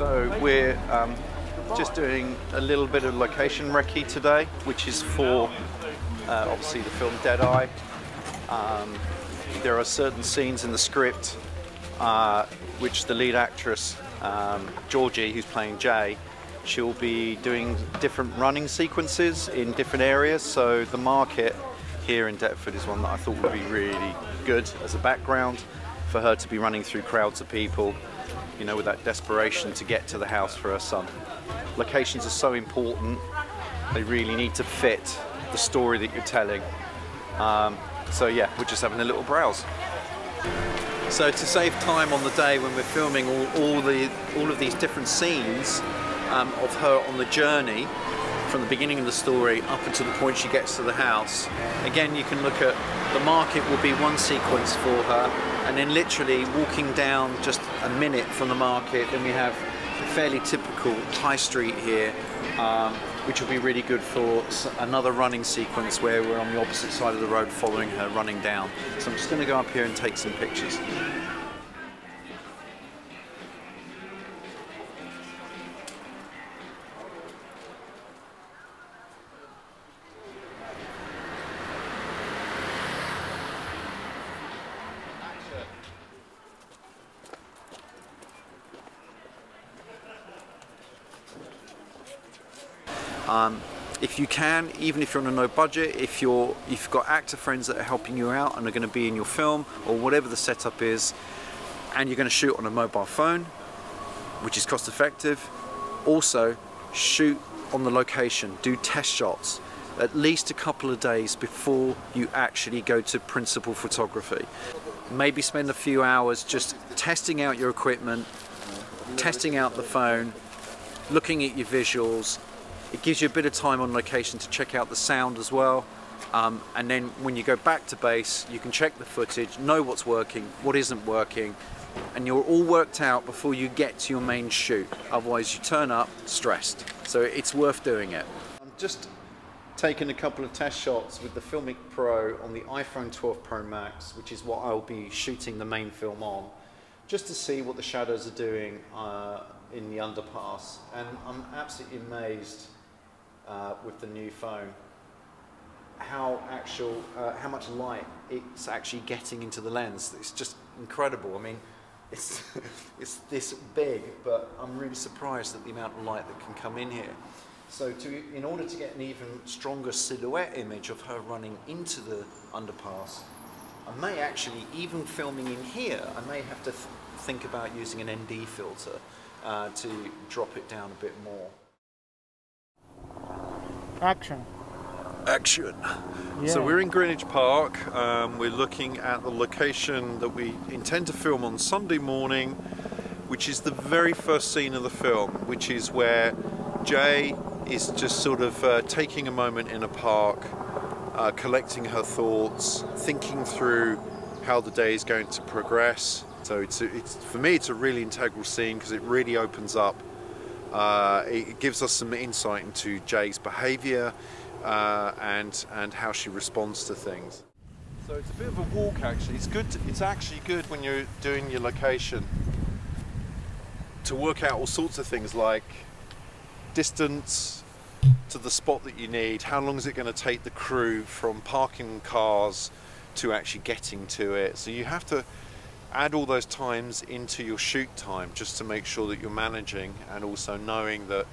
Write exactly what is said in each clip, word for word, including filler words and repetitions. So we're um, just doing a little bit of location recce today, which is for uh, obviously the film Dead Eye. Um, there are certain scenes in the script uh, which the lead actress, um, Georgie, who's playing Jay, she'll be doing different running sequences in different areas. So the market here in Deptford is one that I thought would be really good as a background for her to be running through crowds of people, you know, with that desperation to get to the house for her son. Locations are so important. They really need to fit the story that you're telling. Um, so yeah, we're just having a little browse. So to save time on the day when we're filming all, all, the, all of these different scenes, Um, of her on the journey from the beginning of the story up until the point she gets to the house. Again, you can look at the market will be one sequence for her, and then literally walking down just a minute from the market, then we have a fairly typical high street here, um, which will be really good for another running sequence where we're on the opposite side of the road following her running down. So I'm just going to go up here and take some pictures. Um, if you can, even if you're on a no budget, if you're, if you've got actor friends that are helping you out and are going to be in your film or whatever the setup is, and you're going to shoot on a mobile phone, which is cost effective, also shoot on the location, do test shots at least a couple of days before you actually go to principal photography. Maybe spend a few hours just testing out your equipment, testing out the phone, looking at your visuals. It gives you a bit of time on location to check out the sound as well, um, and then when you go back to base you can check the footage, know what's working, what isn't working, and you're all worked out before you get to your main shoot. Otherwise you turn up stressed, so it's worth doing it. I'm just taking a couple of test shots with the Filmic Pro on the iPhone twelve Pro Max, which is what I'll be shooting the main film on, just to see what the shadows are doing uh, in the underpass, and I'm absolutely amazed Uh, with the new phone, how actual, uh, how much light it's actually getting into the lens. It's just incredible. I mean, it's it's this big, but I'm really surprised at the amount of light that can come in here. So, to in order to get an even stronger silhouette image of her running into the underpass, I may actually, even filming in here, I may have to th think about using an N D filter uh, to drop it down a bit more. Action. Action. Yeah. So we're in Greenwich Park. Um, we're looking at the location that we intend to film on Sunday morning, which is the very first scene of the film, which is where Jay is just sort of uh, taking a moment in a park, uh, collecting her thoughts, thinking through how the day is going to progress. So it's, a, it's for me, it's a really integral scene because it really opens up. Uh, it gives us some insight into Jay's behaviour uh, and and how she responds to things. So it's a bit of a walk actually. It's good. To, it's actually good when you're doing your location to work out all sorts of things like distance to the spot that you need. How long is it going to take the crew from parking cars to actually getting to it? So you have to add all those times into your shoot time just to make sure that you're managing, and also knowing that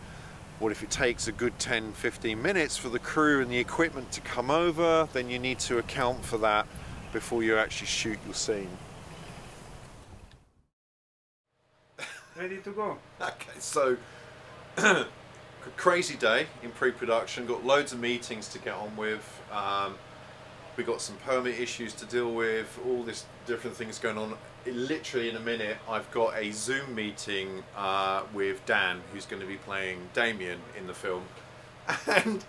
what if it takes a good ten fifteen minutes for the crew and the equipment to come over, then you need to account for that before you actually shoot your scene. Ready to go. Okay, so crazy day in pre-production, got loads of meetings to get on with. Um, We got some permit issues to deal with, all this different things going on. Literally in a minute, I've got a Zoom meeting uh, with Dan, who's going to be playing Damien in the film. And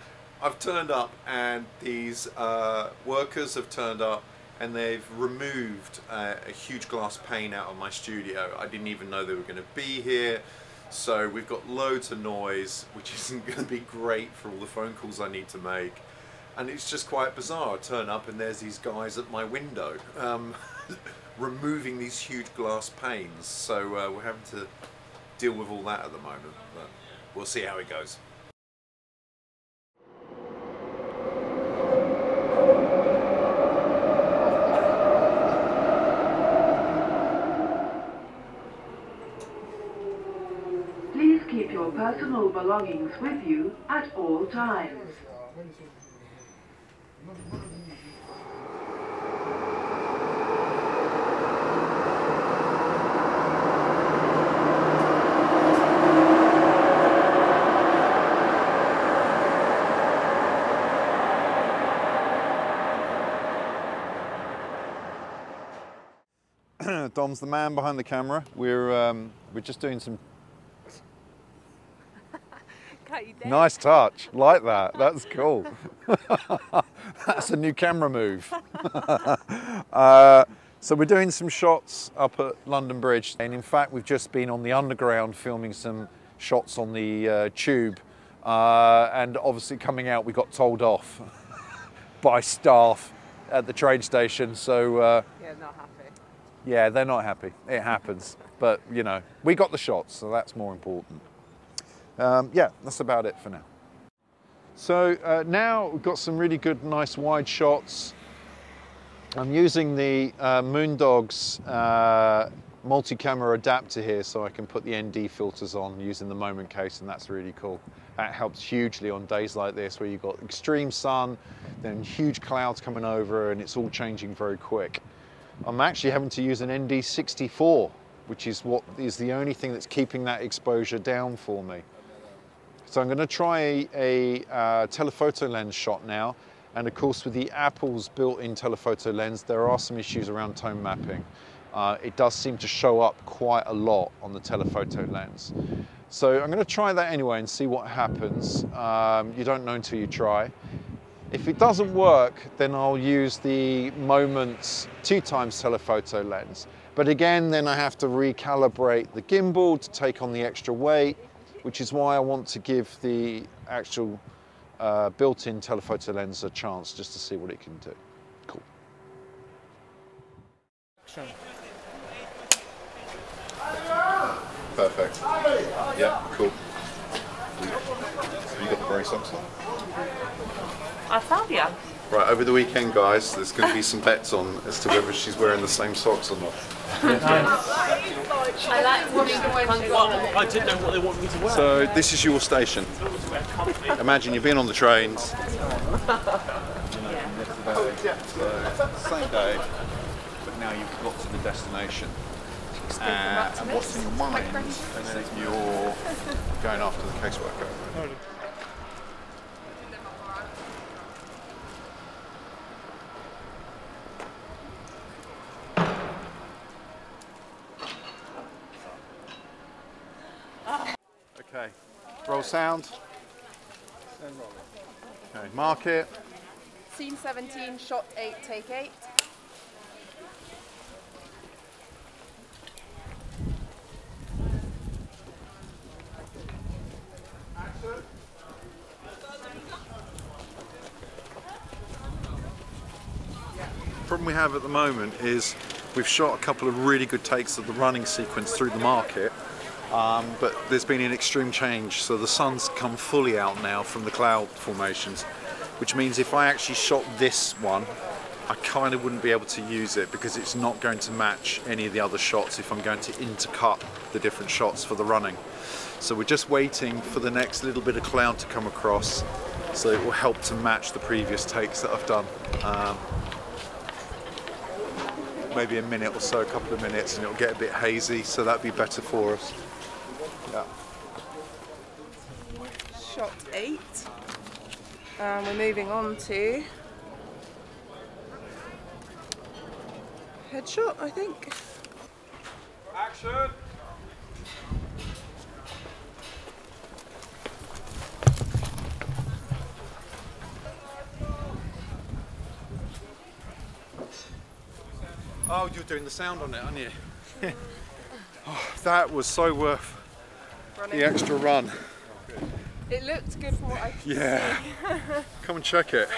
I've turned up, and these uh, workers have turned up, and they've removed uh, a huge glass pane out of my studio. I didn't even know they were going to be here. So we've got loads of noise, which isn't going to be great for all the phone calls I need to make. And it's just quite bizarre. I turn up and there's these guys at my window um, removing these huge glass panes. So uh, we're having to deal with all that at the moment, but we'll see how it goes. Please keep your personal belongings with you at all times. Dom's the man behind the camera. We're um, we're just doing some nice touch like that. That's cool. That's a new camera move. uh, so we're doing some shots up at London Bridge, and in fact we've just been on the underground filming some shots on the uh, tube, uh, and obviously coming out we got told off by staff at the train station. So uh, yeah, not happy. Yeah, they're not happy. It happens. But, you know, we got the shots, so that's more important. Um, yeah, that's about it for now. So uh, now we've got some really good, nice wide shots. I'm using the uh, Moondogs uh, multi-camera adapter here, so I can put the N D filters on using the Moment case, and that's really cool. That helps hugely on days like this where you've got extreme sun, then huge clouds coming over, and it's all changing very quick. I'm actually having to use an N D sixty-four, which is what is the only thing that's keeping that exposure down for me. So I'm going to try a, a uh, telephoto lens shot now, and of course with the Apple's built-in telephoto lens there are some issues around tone mapping. Uh, it does seem to show up quite a lot on the telephoto lens. So I'm going to try that anyway and see what happens. Um, you don't know until you try. If it doesn't work, then I'll use the Moment's two times telephoto lens. But again, then I have to recalibrate the gimbal to take on the extra weight, which is why I want to give the actual uh, built-in telephoto lens a chance just to see what it can do. Cool. Perfect. Yeah, cool. Have you got the brace up, sir? I found you. Right, over the weekend, guys, there's going to be some bets on as to whether she's wearing the same socks or not. I like watching the way she was. I didn't know what they wanted me to wear. So this is your station. Imagine you've been on the trains. Yeah. So, same day, but now you've got to the destination. Uh, and what's in your mind is that you're going after the caseworker. Okay, roll sound. Okay, mark it. Scene seventeen, shot eight, take eight. The problem we have at the moment is we've shot a couple of really good takes of the running sequence through the market. Um, but there's been an extreme change, so the sun's come fully out now from the cloud formations, which means if I actually shot this one I kind of wouldn't be able to use it because it's not going to match any of the other shots if I'm going to intercut the different shots for the running. So we're just waiting for the next little bit of cloud to come across, so it will help to match the previous takes that I've done. Um, maybe a minute or so, a couple of minutes, and it'll get a bit hazy, so that'd be better for us. Yeah. Shot eight. Um, we're moving on to headshot, I think. Action! Oh, you're doing the sound on it, aren't you? Oh, that was so worth running. The extra run. It looked good for what I could yeah. see. Yeah. Come and check it.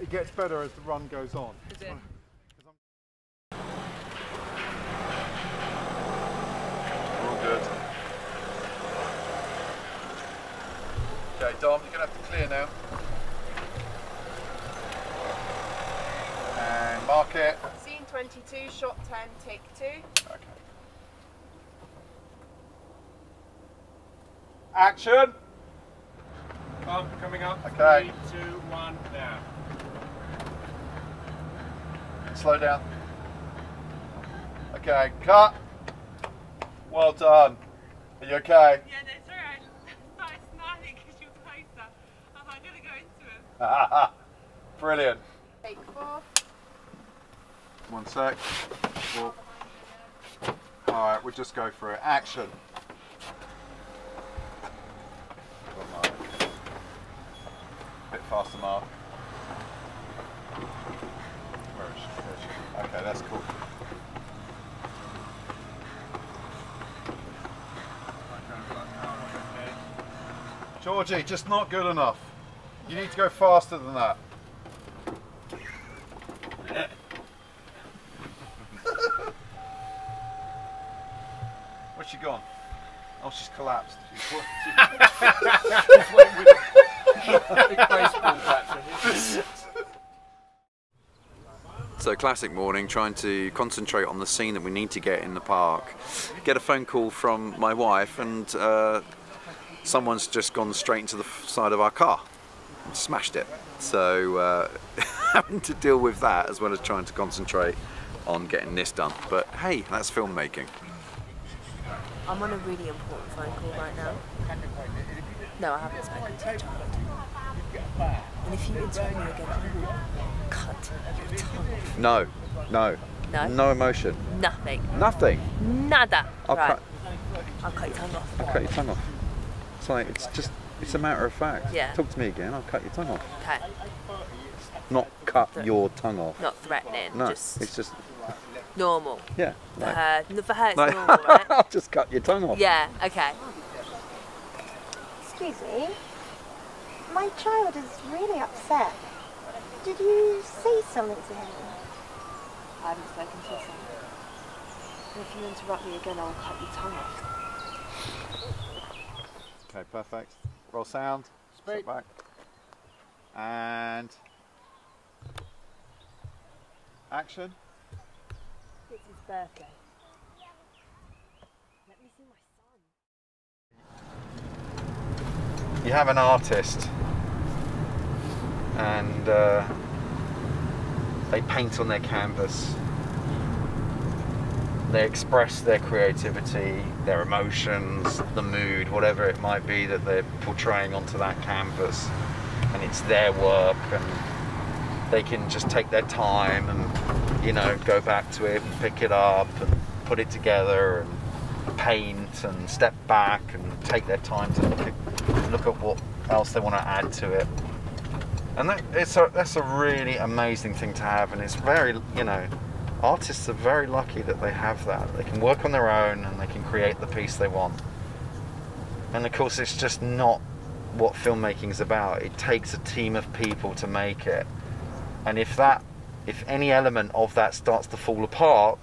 It gets better as the run goes on. Is it? right, Dom, you're going to have to clear now. And mark it. Scene twenty-two, shot ten, take two. Okay. Action! Bump coming up. Okay. Three, two, one, down. Slow down. Okay, cut. Well done. Are you okay? Yeah, that's alright. I started smiling because you were closer. I'm like, I'm going to go into him. Ah, brilliant. Take four. One sec. Four. Alright, we'll just go for it. Action. Bit faster, Mark. Where is she? Okay, that's cool. Georgie, just not good enough. You need to go faster than that. Where's she gone? Oh, she's collapsed. She's, she's went with so classic morning, trying to concentrate on the scene that we need to get in the park. Get a phone call from my wife and uh, someone's just gone straight into the side of our car and smashed it. So uh, having to deal with that as well as trying to concentrate on getting this done. But hey, that's filmmaking. I'm on a really important phone call right now. No, I haven't spoken to a child. And if you interrupt me again, I'll cut your tongue off. No, no. No? No emotion. Nothing. Nothing? Nada. I'll, right. cut, I'll cut your tongue off. I'll cut your tongue off. It's like, it's just, it's a matter of fact. Yeah. Talk to me again, I'll cut your tongue off. Okay. Not cut Th your tongue off. Not threatening. No, just it's just... normal. Yeah. For like, her, for her it's like, normal, right? I'll just cut your tongue off. Yeah, okay. Excuse me, my child is really upset. Did you say something to him? I haven't spoken to him. If you interrupt me again, I'll cut your tongue off. Okay, perfect. Roll sound. Speed. Back. And... action. It's his birthday. You have an artist and uh, they paint on their canvas, they express their creativity, their emotions, the mood, whatever it might be that they're portraying onto that canvas, and it's their work and they can just take their time and, you know, go back to it and pick it up and put it together and paint and step back and take their time to look at look at what else they want to add to it, and that it's a, that's a really amazing thing to have. And it's very, you know, artists are very lucky that they have that. They can work on their own and they can create the piece they want. And of course, it's just not what filmmaking is about. It takes a team of people to make it, and if that, if any element of that starts to fall apart,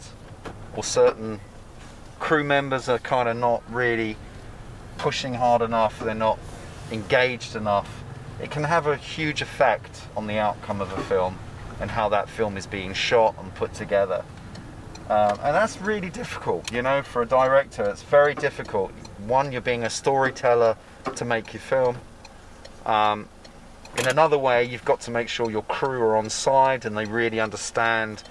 or certain crew members are kind of not really pushing hard enough, they're not engaged enough, it can have a huge effect on the outcome of a film and how that film is being shot and put together. Um, and that's really difficult, you know, for a director. It's very difficult. One, you're being a storyteller to make your film. Um, in another way, you've got to make sure your crew are on side and they really understand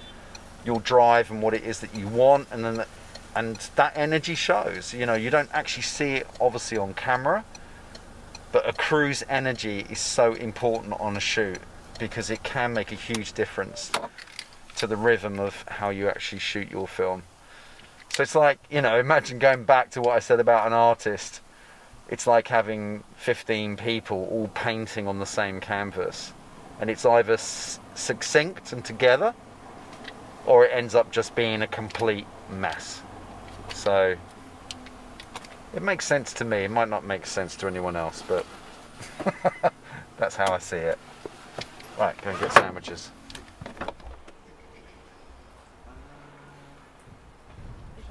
your drive and what it is that you want, and then the, and that energy shows. You know, you don't actually see it obviously on camera, but a crew's energy is so important on a shoot because it can make a huge difference to the rhythm of how you actually shoot your film. So it's like, you know, imagine going back to what I said about an artist. It's like having fifteen people all painting on the same canvas, and it's either succinct and together, or it ends up just being a complete mess. So it makes sense to me, it might not make sense to anyone else, but that's how I see it. Right, go and get sandwiches. I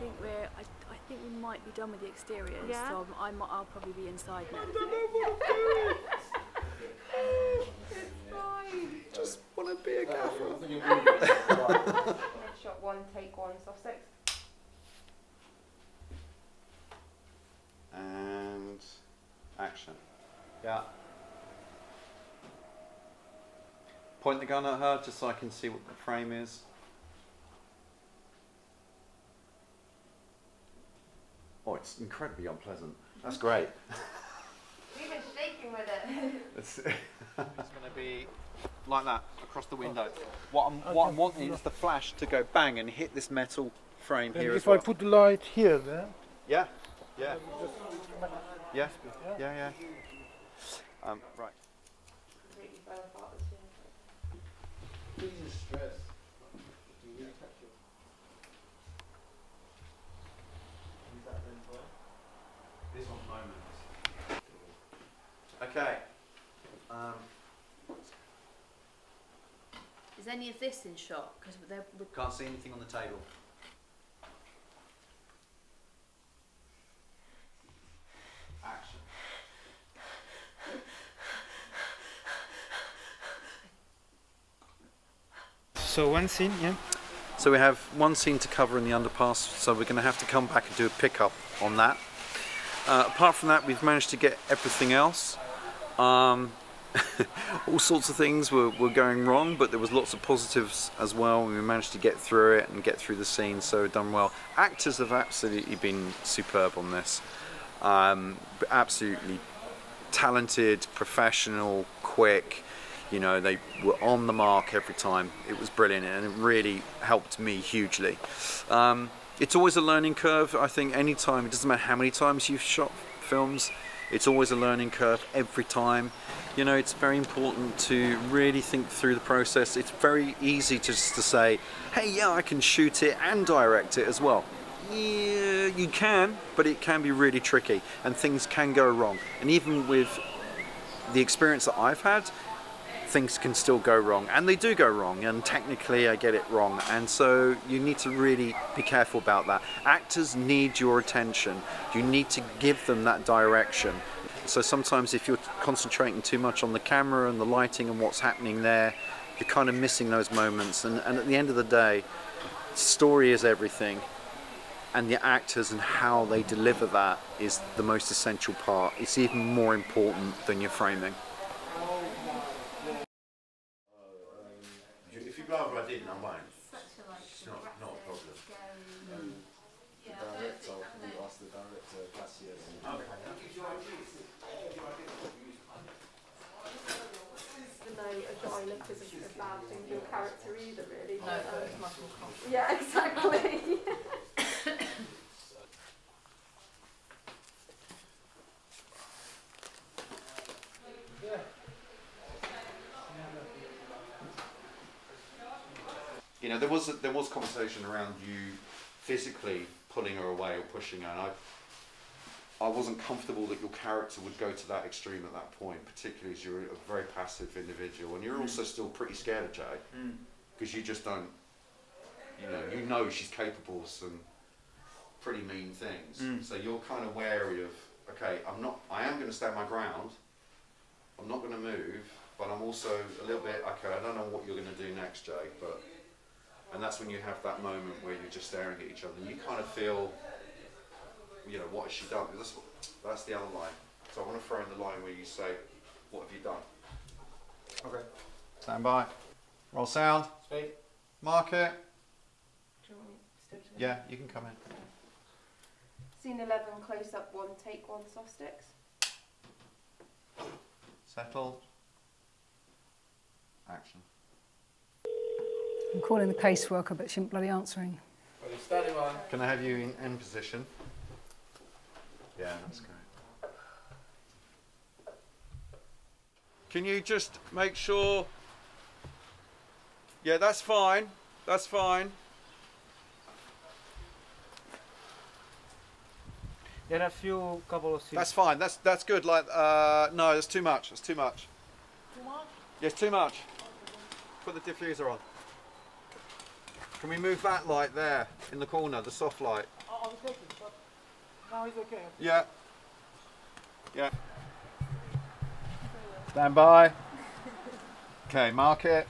think we're, I, I think we might be done with the exteriors, yeah? So I'm, I'm, I'll probably be inside now. be a gaffer. Shot one, take one, soft six. And action. Yeah. Point the gun at her just so I can see what the frame is. Oh, it's incredibly unpleasant. That's great. We've been shaking with it. It's, it's going to be like that across the window. What I'm, what I'm wanting is the flash to go bang and hit this metal frame and here as well. If I put the light here, then? Yeah, yeah. Yeah, yeah, yeah. Um, right. This one's Moment. Okay. Um. Is any of this in shot? Because we can't see anything on the table. Action. So one scene, yeah. So we have one scene to cover in the underpass. So we're going to have to come back and do a pickup on that. Uh, apart from that, we've managed to get everything else. Um, all sorts of things were, were going wrong, but there was lots of positives as well. We managed to get through it and get through the scene, so we've done well. Actors have absolutely been superb on this. Um, absolutely talented, professional, quick. You know, they were on the mark every time. It was brilliant, and it really helped me hugely. Um, It's always a learning curve, I think, any time. It doesn't matter how many times you've shot films, it's always a learning curve every time. You know, it's very important to really think through the process. It's very easy to just to say, hey, yeah, I can shoot it and direct it as well. Yeah, you can, but it can be really tricky, and things can go wrong. And even with the experience that I've had, things can still go wrong, and they do go wrong, and technically I get it wrong, and so you need to really be careful about that. Actors need your attention. You need to give them that direction. So sometimes if you're concentrating too much on the camera and the lighting and what's happening there, you're kind of missing those moments, and, and at the end of the day, story is everything, and the actors and how they deliver that is the most essential part. It's even more important than your framing. I didn't, I won't. Such a, like, it's not, not a problem. Um, um, yeah. The director, we asked the director last year. Okay. No, a guy look isn't a bad thing for your character either, really. No, it's much more comfortable. Yeah, exactly. You know, there was a, there was conversation around you physically pulling her away or pushing her, and I I wasn't comfortable that your character would go to that extreme at that point, particularly as you're a very passive individual, and you're mm. also still pretty scared of Jay because mm. you just don't, you know, you know she's capable of some pretty mean things, mm. so you're kind of wary of, okay, I'm not, I am going to stand my ground, I'm not going to move, but I'm also a little bit, okay, I don't know what you're going to do next, Jay, but. And that's when you have that moment where you're just staring at each other and you kind of feel, you know, what has she done? That's, that's the other line. So I want to throw in the line where you say, what have you done? Okay. Stand by. Roll sound. Speed. Mark it. Do you want me to stick to yeah, you can come in. Okay. Scene eleven, close up one, take one, soft sticks. Settle. Action. I'm calling the caseworker, but she ain't bloody answering. Well, can I have you in end position? Yeah, that's great. Can you just make sure... Yeah, that's fine. That's fine. There are a few couple of... Things. That's fine. That's, that's good. Like, uh, no, that's too much. That's too much. Too much? Yes, too much. Put the diffuser on. Can we move that light there in the corner, the soft light? Oh, I was looking, but now it's okay. Yeah. Yeah. Stand by. Okay, mark it.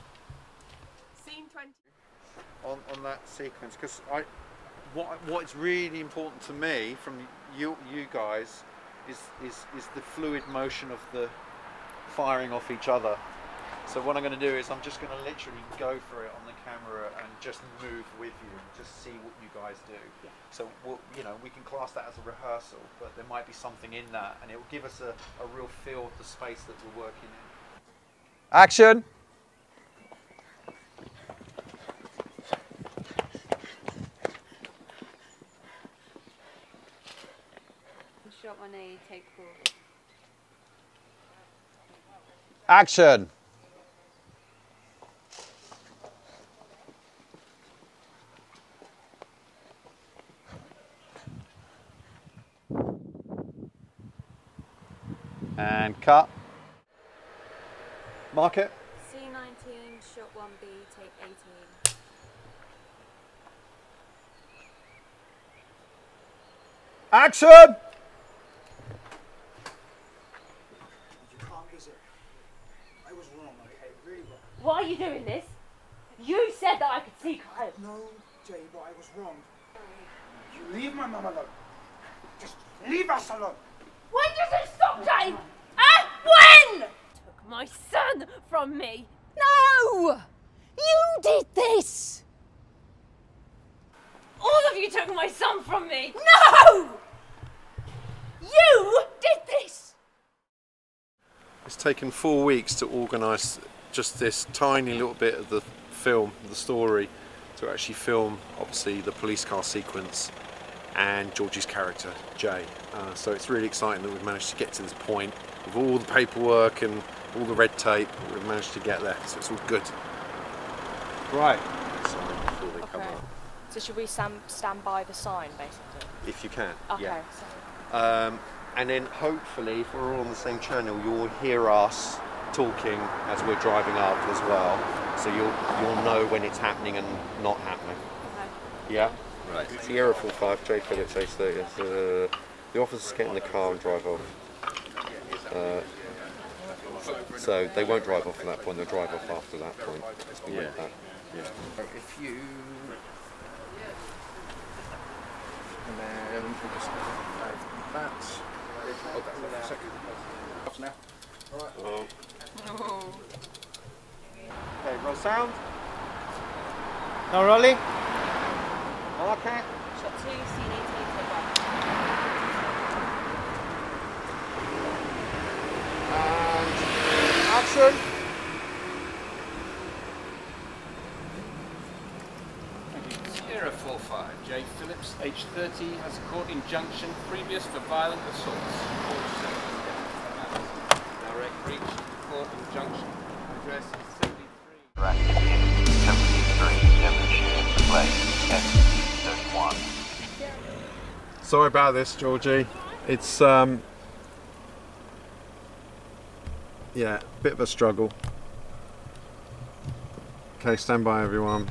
on, on that sequence, because I what what's really important to me from you you guys is is is the fluid motion of the firing off each other. So what I'm going to do is I'm just going to literally go for it on the camera and just move with you, just see what you guys do. Yeah. So we'll, you know, we can class that as a rehearsal, but there might be something in that, and it will give us a, a real feel of the space that we're working in. Action! Shot my knee, take four. Action! And cut. Mark it. C nineteen, shot one B, take eighteen. Action! You can't miss it. I was wrong, okay? Really wrong. Why are you doing this? You said that I could see Kyle. No, Jay, but I was wrong. You leave my mum alone. Just leave us alone. When did you stop, Jay? Huh? When? Took my son from me. No! You did this! All of you took my son from me. No! You did this! It's taken four weeks to organise just this tiny little bit of the film, the story, to actually film, obviously, the police car sequence and Georgie's character, Jay. Uh, so it's really exciting that we've managed to get to this point with all the paperwork and all the red tape. We've managed to get there, so it's all good. Right. So, before they okay. come up. So should we stand, stand by the sign, basically? If you can, okay, yeah. So. Um, and then hopefully, if we're all on the same channel, you'll hear us talking as we're driving up as well. So you'll, you'll know when it's happening and not happening. Okay. Yeah? Right. Sierra four five, J Phillips, A thirty. Uh, the officers get in the car and drive off. Uh, so they won't drive off at that point, they'll drive off after that point. Yeah. Like that. Yeah. So if you... And then we'll just add that. Oh, that's the second. Off now. All right. Oh. Oh. Okay, roll sound. No rolling. Okay. Shot two, C eighteen, take one. And action. Sierra four five, J Phillips, age thirty, has a court injunction previous for violent assaults. Direct breach of the court injunction. Address is seventy-three. seventy-three, Place. Sorry about this, Georgie. It's um, yeah, a bit of a struggle. Okay, stand by, everyone.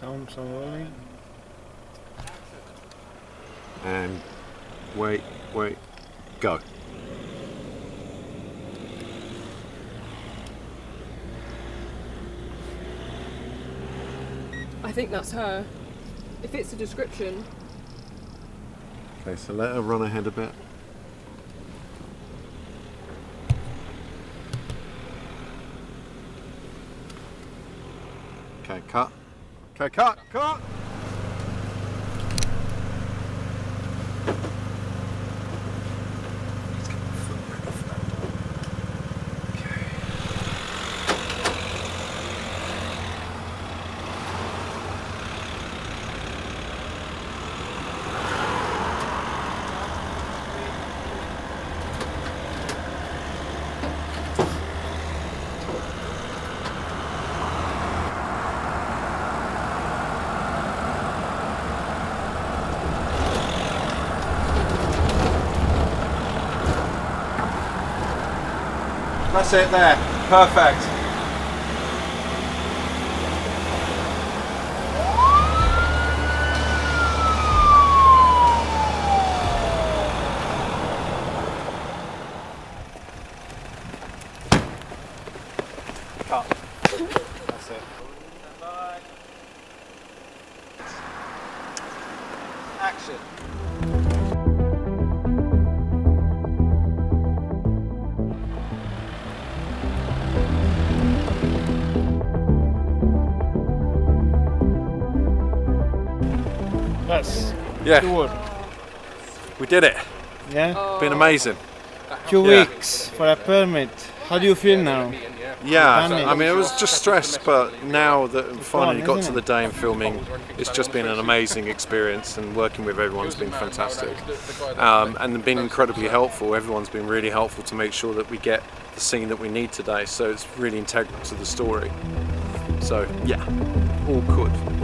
Some, some rolling. And wait, wait, go. I think that's her. It fits the description. Okay, so let her run ahead a bit. Okay, cut. Okay, cut, cut! That's it there, perfect. Cut. That's it. action. That's yeah. Good. We did it. Yeah. Oh. Been amazing. Two yeah. weeks for a permit. How do you feel now? Yeah, I mean, it was just stress, but now that I finally got to the day and filming, it's just been an amazing experience, and working with everyone's been fantastic. Um, and been incredibly helpful. Everyone's been really helpful to make sure that we get the scene that we need today, so it's really integral to the story. So, yeah, all good.